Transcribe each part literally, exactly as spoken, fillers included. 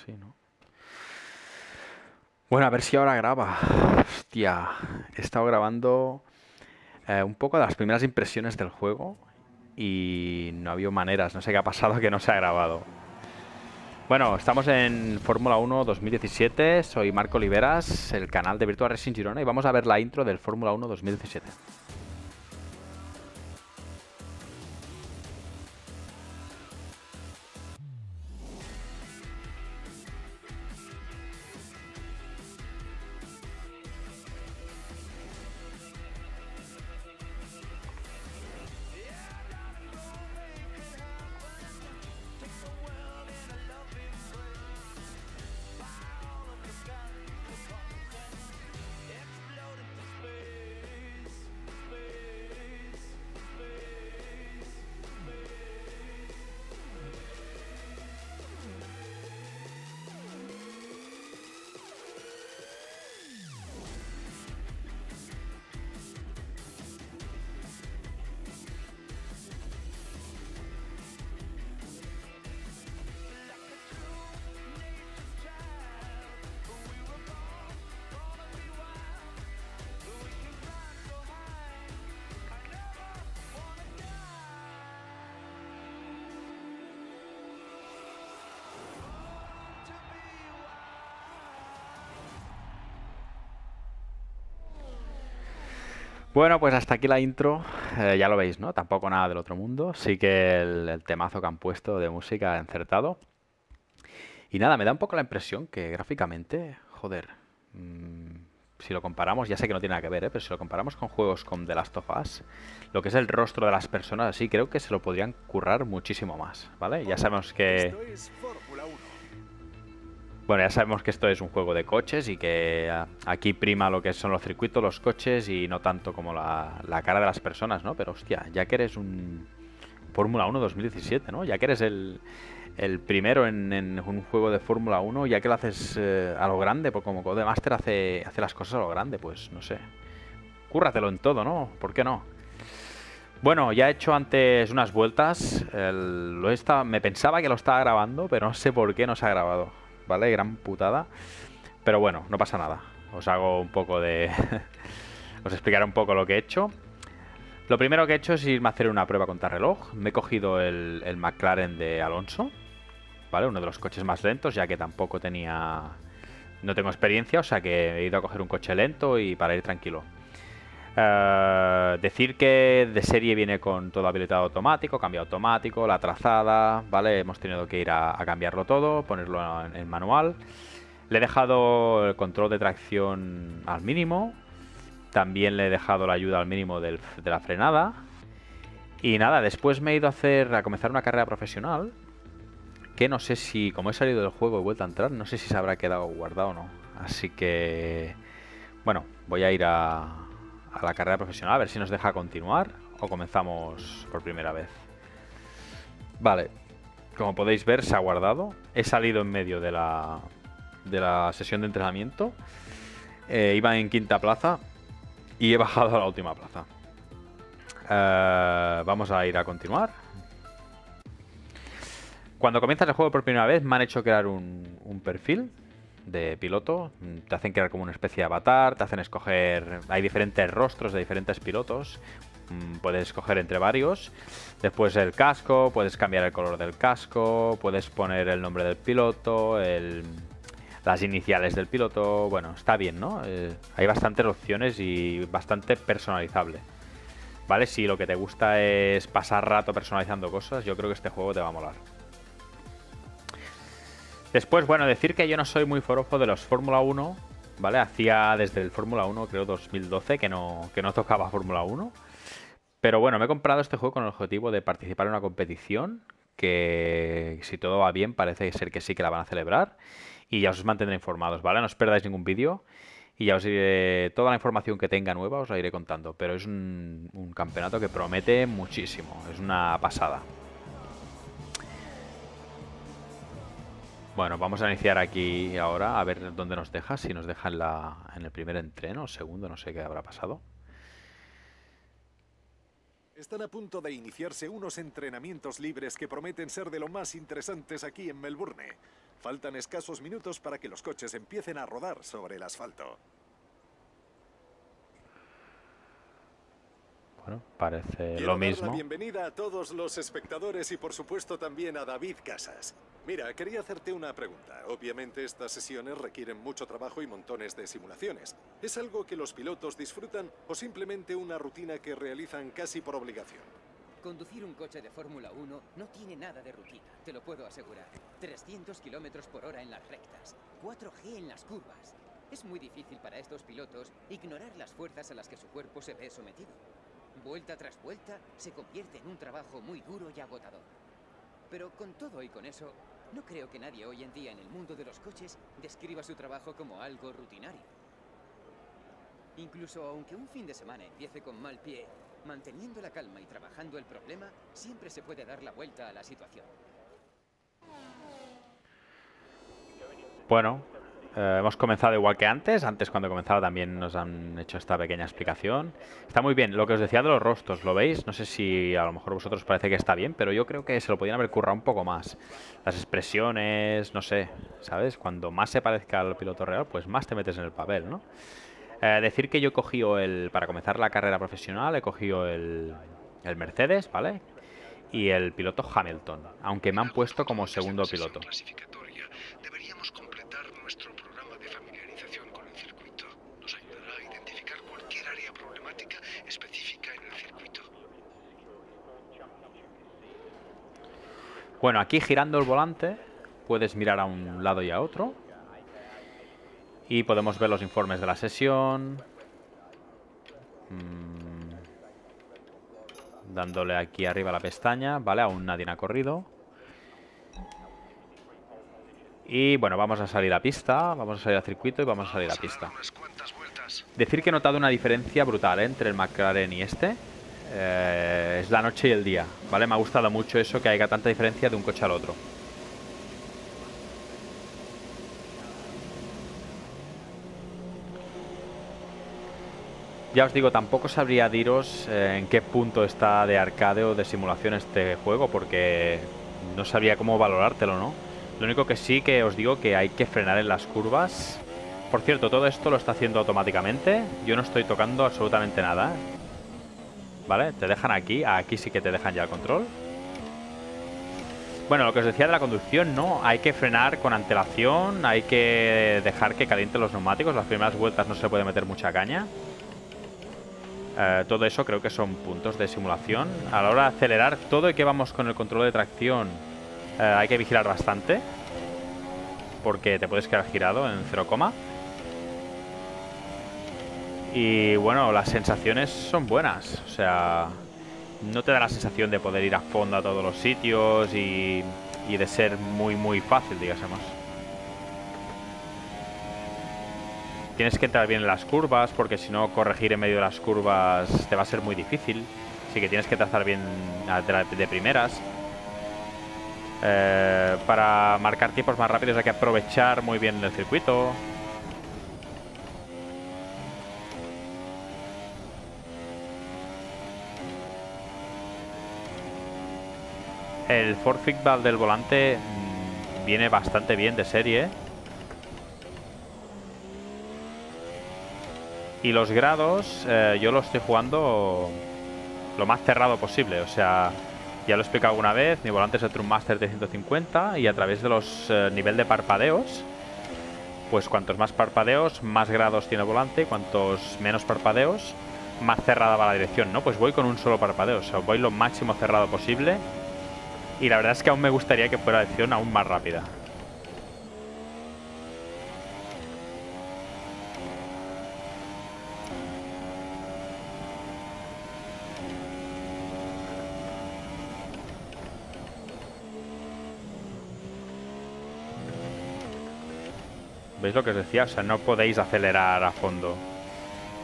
así, ¿no? Bueno, a ver si ahora graba. Hostia, he estado grabando eh, un poco de las primeras impresiones del juego y no ha habido maneras, no sé qué ha pasado que no se ha grabado. Bueno, estamos en Fórmula uno dos mil diecisiete, soy Marco Oliveras, el canal de Virtual Racing Girona, y vamos a ver la intro del Fórmula uno dos mil diecisiete. Bueno, pues hasta aquí la intro, eh, ya lo veis, ¿no? Tampoco nada del otro mundo, sí que el, el temazo que han puesto de música ha acertado. Y nada, me da un poco la impresión que gráficamente, joder, mmm, si lo comparamos, ya sé que no tiene nada que ver, ¿eh? Pero si lo comparamos con juegos como The Last of Us, lo que es el rostro de las personas así, creo que se lo podrían currar muchísimo más, ¿vale? Ya sabemos que... Bueno, ya sabemos que esto es un juego de coches y que aquí prima lo que son los circuitos, los coches y no tanto como la, la cara de las personas, ¿no? Pero hostia, ya que eres un Fórmula uno dos mil diecisiete, ¿no? Ya que eres el, el primero en, en un juego de Fórmula uno, ya que lo haces eh, a lo grande, porque como Code Master hace, hace las cosas a lo grande, pues no sé. Cúrratelo en todo, ¿no? ¿Por qué no? Bueno, ya he hecho antes unas vueltas, el, lo he estado, me pensaba que lo estaba grabando, pero no sé por qué no se ha grabado. ¿Vale? Gran putada. Pero bueno, no pasa nada. Os hago un poco de... Os explicaré un poco lo que he hecho. Lo primero que he hecho es irme a hacer una prueba contrarreloj. Me he cogido el, el McLaren de Alonso, ¿vale? Uno de los coches más lentos, ya que tampoco tenía... No tengo experiencia, o sea que he ido a coger un coche lento y para ir tranquilo. Uh, decir que de serie viene con todo habilitado automático, cambio automático, la trazada, ¿vale? Hemos tenido que ir a, a cambiarlo todo, ponerlo en, en manual. Le he dejado el control de tracción al mínimo. También le he dejado la ayuda al mínimo del, de la frenada. Y nada, después me he ido a hacer a comenzar una carrera profesional. Que no sé si, como he salido del juego y he vuelto a entrar, no sé si se habrá quedado guardado o no. Así que, bueno, voy a ir a... a la carrera profesional, a ver si nos deja continuar o comenzamos por primera vez. Vale, como podéis ver se ha guardado. He salido en medio de la, de la sesión de entrenamiento, eh, iba en quinta plaza y he bajado a la última plaza. eh, Vamos a ir a continuar. Cuando comienzas el juego por primera vez me han hecho crear un, un perfil de piloto, te hacen crear como una especie de avatar, te hacen escoger, hay diferentes rostros de diferentes pilotos, puedes escoger entre varios, después el casco, puedes cambiar el color del casco, puedes poner el nombre del piloto, el, las iniciales del piloto, bueno, está bien, ¿no? Eh, hay bastantes opciones y bastante personalizable, ¿vale? Si lo que te gusta es pasar rato personalizando cosas, yo creo que este juego te va a molar. Después, bueno, decir que yo no soy muy forofo de los Fórmula uno, ¿vale? Hacía desde el Fórmula uno, creo, dos mil doce, que no, que no tocaba Fórmula uno. Pero bueno, me he comprado este juego con el objetivo de participar en una competición que, si todo va bien, parece ser que sí que la van a celebrar. Y ya os mantendré informados, ¿vale? No os perdáis ningún vídeo y ya os iré... Toda la información que tenga nueva os la iré contando. Pero es un, un campeonato que promete muchísimo. Es una pasada. Bueno, vamos a iniciar aquí ahora, a ver dónde nos deja, si nos deja en, la, en el primer entreno o segundo, no sé qué habrá pasado. Están a punto de iniciarse unos entrenamientos libres que prometen ser de lo más interesantes aquí en Melbourne. Faltan escasos minutos para que los coches empiecen a rodar sobre el asfalto. Bueno, parece Quiero lo mismo. Dar la bienvenida a todos los espectadores y por supuesto también a David Casas. Mira, quería hacerte una pregunta. Obviamente estas sesiones requieren mucho trabajo y montones de simulaciones. ¿Es algo que los pilotos disfrutan o simplemente una rutina que realizan casi por obligación? Conducir un coche de Fórmula uno no tiene nada de rutina, te lo puedo asegurar. trescientos kilómetros por hora en las rectas, cuatro G en las curvas. Es muy difícil para estos pilotos ignorar las fuerzas a las que su cuerpo se ve sometido. Vuelta tras vuelta, se convierte en un trabajo muy duro y agotador. Pero con todo y con eso, no creo que nadie hoy en día en el mundo de los coches describa su trabajo como algo rutinario. Incluso aunque un fin de semana empiece con mal pie, manteniendo la calma y trabajando el problema, siempre se puede dar la vuelta a la situación. Bueno, eh, hemos comenzado igual que antes. Antes, cuando comenzaba, también nos han hecho esta pequeña explicación. Está muy bien. Lo que os decía de los rostros, ¿lo veis? No sé si a lo mejor vosotros parece que está bien, pero yo creo que se lo podían haber currado un poco más. Las expresiones, no sé, ¿sabes? Cuando más se parezca al piloto real, pues más te metes en el papel, ¿no? Eh, decir que yo he cogido el... Para comenzar la carrera profesional he cogido el, el Mercedes, ¿vale? Y el piloto Hamilton, aunque me han puesto como segundo piloto. Deberíamos completar nuestro programa de familiarización con el circuito. Nos ayudará a identificar cualquier área problemática específica en el circuito. Bueno, aquí girando el volante puedes mirar a un lado y a otro. Y podemos ver los informes de la sesión. Mm. Dándole aquí arriba a la pestaña. Vale, aún nadie ha corrido. Y bueno, vamos a salir a pista. Vamos a salir a circuito y vamos a salir a pista. Decir que he notado una diferencia brutal, ¿eh?, entre el McLaren y este. Eh, es la noche y el día. Vale, me ha gustado mucho eso, que haya tanta diferencia de un coche al otro. Ya os digo, tampoco sabría diros en qué punto está de arcade o de simulación este juego, porque no sabría cómo valorártelo, ¿no? Lo único que sí que os digo que hay que frenar en las curvas. Por cierto, todo esto lo está haciendo automáticamente. Yo no estoy tocando absolutamente nada, ¿eh? ¿Vale? Te dejan aquí. Aquí sí que te dejan ya el control. Bueno, lo que os decía de la conducción, ¿no? Hay que frenar con antelación. Hay que dejar que calienten los neumáticos. Las primeras vueltas no se puede meter mucha caña. Eh, todo eso creo que son puntos de simulación. A la hora de acelerar todo y que vamos con el control de tracción, eh, hay que vigilar bastante, porque te puedes quedar girado en cero coma. Y bueno, las sensaciones son buenas. O sea, no te da la sensación de poder ir a fondo a todos los sitios y, y de ser muy muy fácil, digamos. Tienes que entrar bien en las curvas, porque si no, corregir en medio de las curvas te va a ser muy difícil. Así que tienes que trazar bien de primeras. Eh, para marcar tiempos más rápidos hay que aprovechar muy bien el circuito. El force feedback del volante viene bastante bien de serie. Y los grados, eh, yo lo estoy jugando lo más cerrado posible. O sea, ya lo he explicado alguna vez, mi volante es el True Master de ciento cincuenta y a través de los eh, nivel de parpadeos, pues cuantos más parpadeos, más grados tiene el volante, y cuantos menos parpadeos, más cerrada va la dirección, ¿no? Pues voy con un solo parpadeo, o sea, voy lo máximo cerrado posible. Y la verdad es que aún me gustaría que fuera la dirección aún más rápida. ¿Veis lo que os decía? O sea, no podéis acelerar a fondo.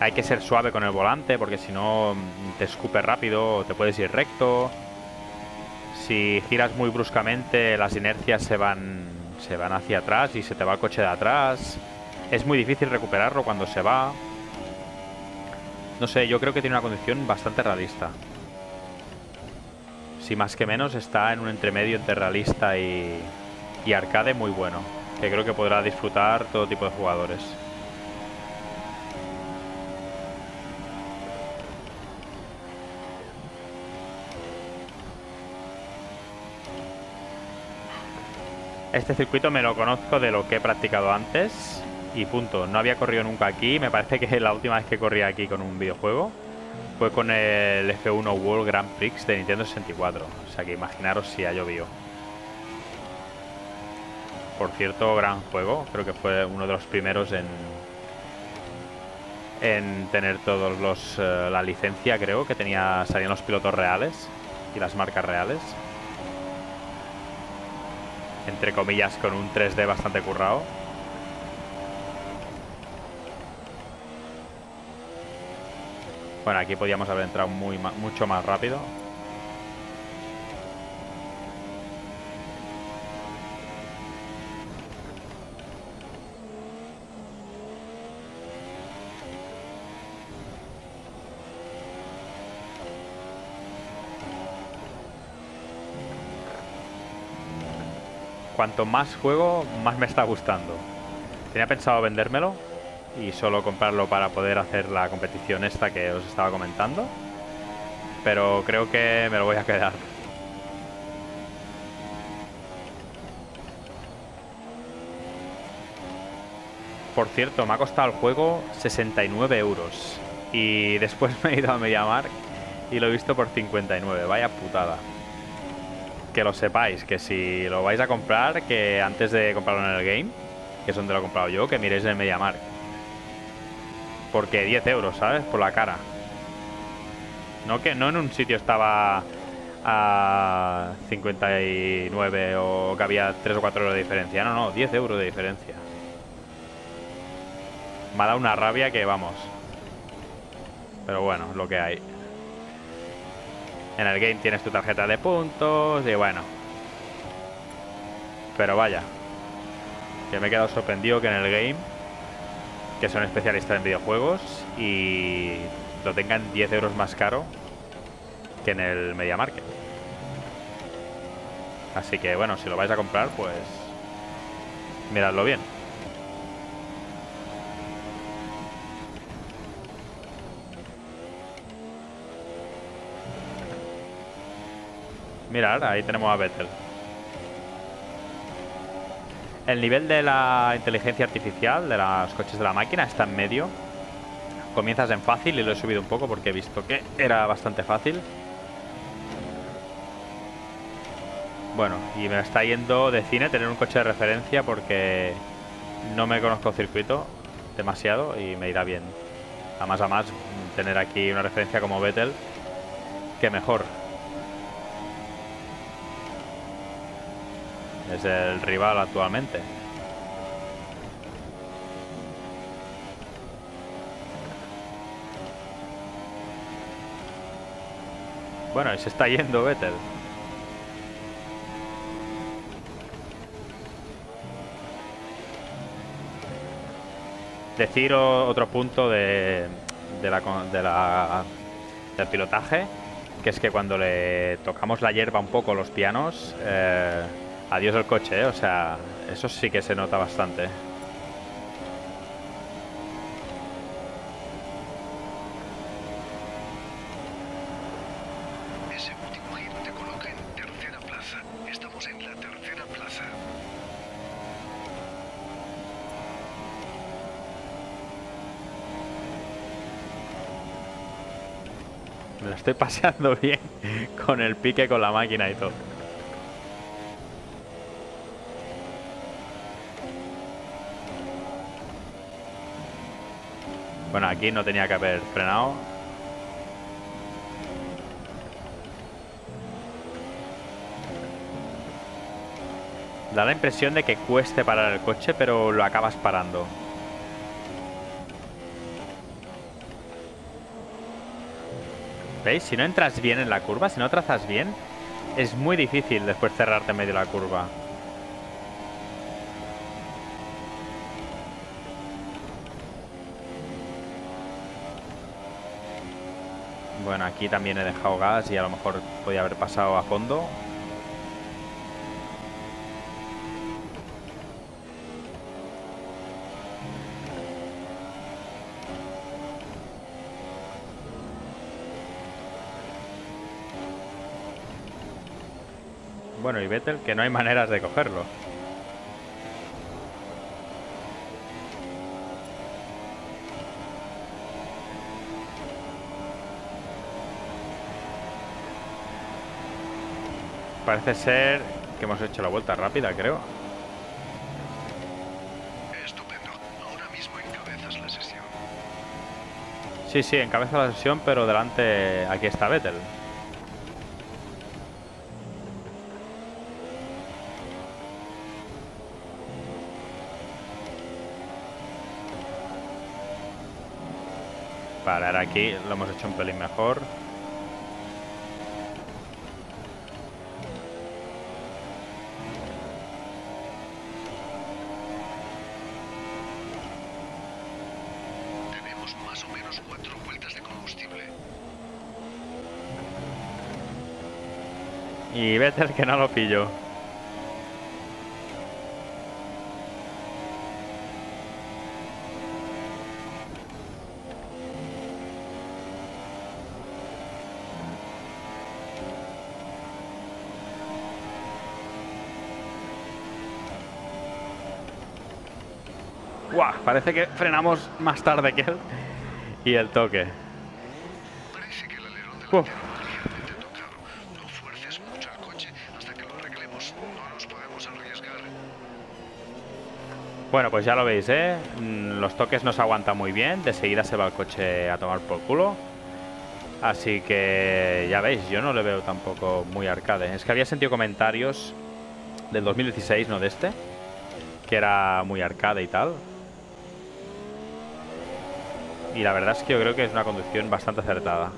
Hay que ser suave con el volante, porque si no te escupe rápido o te puedes ir recto. Si giras muy bruscamente, las inercias se van, se van hacia atrás y se te va el coche de atrás. Es muy difícil recuperarlo cuando se va. No sé, yo creo que tiene una condición bastante realista. Si más que menos está en un entremedio entre realista y, y arcade muy bueno, que creo que podrá disfrutar todo tipo de jugadores. Este circuito me lo conozco de lo que he practicado antes y punto. No había corrido nunca aquí. Me parece que la última vez que corrí aquí con un videojuego fue con el F uno World Grand Prix de Nintendo sesenta y cuatro. O sea que imaginaros si ha llovido. Por cierto, gran juego. Creo que fue uno de los primeros en en tener todos los uh, la licencia, creo, que tenía salían los pilotos reales y las marcas reales. Entre comillas, con un tres D bastante currado. Bueno, aquí podíamos haber entrado muy, mucho más rápido. Cuanto más juego, más me está gustando. Tenía pensado vendérmelo y solo comprarlo para poder hacer la competición esta que os estaba comentando, pero creo que me lo voy a quedar. Por cierto, me ha costado el juego sesenta y nueve euros y después me he ido a MediaMarkt y lo he visto por cincuenta y nueve. Vaya putada. Que lo sepáis, que si lo vais a comprar, que antes de comprarlo en el game, que es donde lo he comprado yo, que miréis en MediaMarkt. Porque diez euros, ¿sabes? Por la cara. No, que no en un sitio estaba a cincuenta y nueve o que había tres o cuatro euros de diferencia. No, no, diez euros de diferencia. Me ha dado una rabia que vamos. Pero bueno, lo que hay. En el game tienes tu tarjeta de puntos y bueno. Pero vaya, que me he quedado sorprendido que en el game, que son especialistas en videojuegos, y lo tengan diez euros más caro que en el MediaMarkt. Así que bueno, si lo vais a comprar, pues miradlo bien. Mirad, ahí tenemos a Vettel. El nivel de la inteligencia artificial de los coches de la máquina está en medio. Comienzas en fácil y lo he subido un poco porque he visto que era bastante fácil. Bueno, y me está yendo de cine tener un coche de referencia porque no me conozco el circuito demasiado y me irá bien. A más a más, tener aquí una referencia como Vettel, que mejor. Es el rival actualmente. Bueno, y se está yendo Vettel. Decir otro punto de, de la, de la, del pilotaje, que es que cuando le tocamos la hierba un poco los pianos, eh, adiós el coche, ¿eh? O sea, eso sí que se nota bastante. Ese último giro te coloca en tercera plaza. Estamos en la tercera plaza. Me lo estoy paseando bien con el pique, con la máquina y todo. Bueno, aquí no tenía que haber frenado. Da la impresión de que cueste parar el coche, pero lo acabas parando. ¿Veis? Si no entras bien en la curva, si no trazas bien, es muy difícil después cerrarte en medio de la curva. Bueno, aquí también he dejado gas y a lo mejor podía haber pasado a fondo. Bueno, y Vettel, que no hay maneras de cogerlo. Parece ser que hemos hecho la vuelta rápida, creo. Estupendo. Ahora mismo encabezas la sesión. Sí, sí, encabeza la sesión, pero delante... Aquí está Vettel. Vale, ahora aquí lo hemos hecho un pelín mejor. Y Vettel que no lo pillo. ¡Guau! Parece que frenamos más tarde que él. Y el toque. Parece que el alerón del ¡Uf! Bueno, pues ya lo veis, ¿eh? Los toques no se aguantan muy bien. De seguida se va el coche a tomar por culo. Así que, ya veis, yo no le veo tampoco muy arcade. Es que había sentido comentarios del dos mil dieciséis, no de este, que era muy arcade y tal. Y la verdad es que yo creo que es una conducción bastante acertada.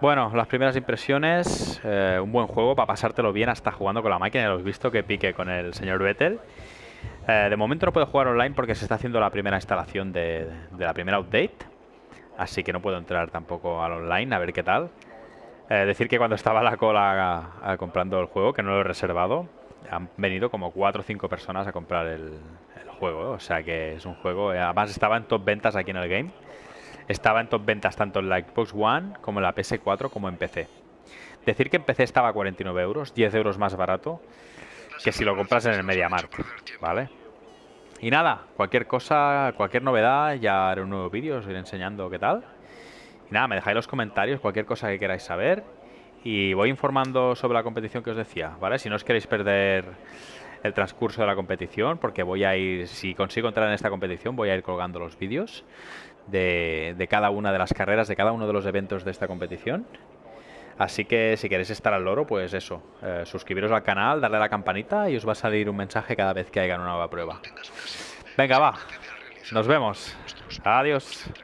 Bueno, las primeras impresiones, eh, un buen juego para pasártelo bien hasta jugando con la máquina. Ya lo he visto que pique con el señor Vettel. Eh, de momento no puedo jugar online porque se está haciendo la primera instalación de, de la primera update. Así que no puedo entrar tampoco al online, a ver qué tal. Eh, decir que cuando estaba la cola a, a comprando el juego, que no lo he reservado, han venido como cuatro o cinco personas a comprar el, el juego. O sea que es un juego, además estaba en top ventas aquí en el game. Estaba en top ventas tanto en la Xbox One como en la P S cuatro como en P C. Decir que en P C estaba a cuarenta y nueve euros, diez euros más barato que si lo compras en el MediaMarkt, ¿vale? Y nada, cualquier cosa, cualquier novedad, ya haré un nuevo vídeo, os iré enseñando qué tal. Y nada, me dejáis los comentarios, cualquier cosa que queráis saber. Y voy informando sobre la competición que os decía, ¿vale? Si no os queréis perder el transcurso de la competición, porque voy a ir, si consigo entrar en esta competición, voy a ir colgando los vídeos. De, de cada una de las carreras, de cada uno de los eventos de esta competición. Así que si queréis estar al loro, pues eso, eh, suscribiros al canal, darle a la campanita y os va a salir un mensaje cada vez que hagan una nueva prueba. Venga, va, nos vemos. Adiós.